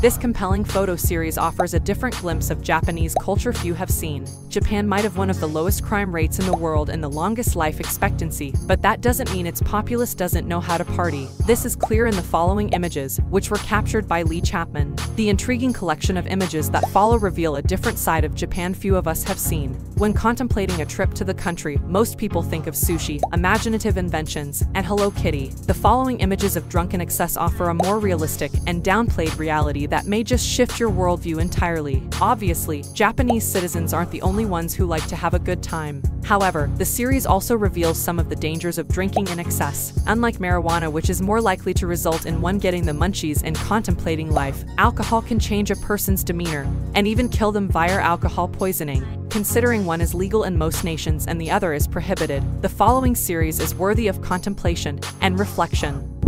This compelling photo series offers a different glimpse of Japanese culture few have seen. Japan might have one of the lowest crime rates in the world and the longest life expectancy, but that doesn't mean its populace doesn't know how to party. This is clear in the following images, which were captured by Lee Chapman. The intriguing collection of images that follow reveal a different side of Japan few of us have seen. When contemplating a trip to the country, most people think of sushi, imaginative inventions, and Hello Kitty. The following images of drunken excess offer a more realistic and downplayed reality that may just shift your worldview entirely. Obviously, Japanese citizens aren't the only ones who like to have a good time. However, the series also reveals some of the dangers of drinking in excess. Unlike marijuana, which is more likely to result in one getting the munchies and contemplating life, alcohol can change a person's demeanor and even kill them via alcohol poisoning. Considering one is legal in most nations and the other is prohibited, the following series is worthy of contemplation and reflection.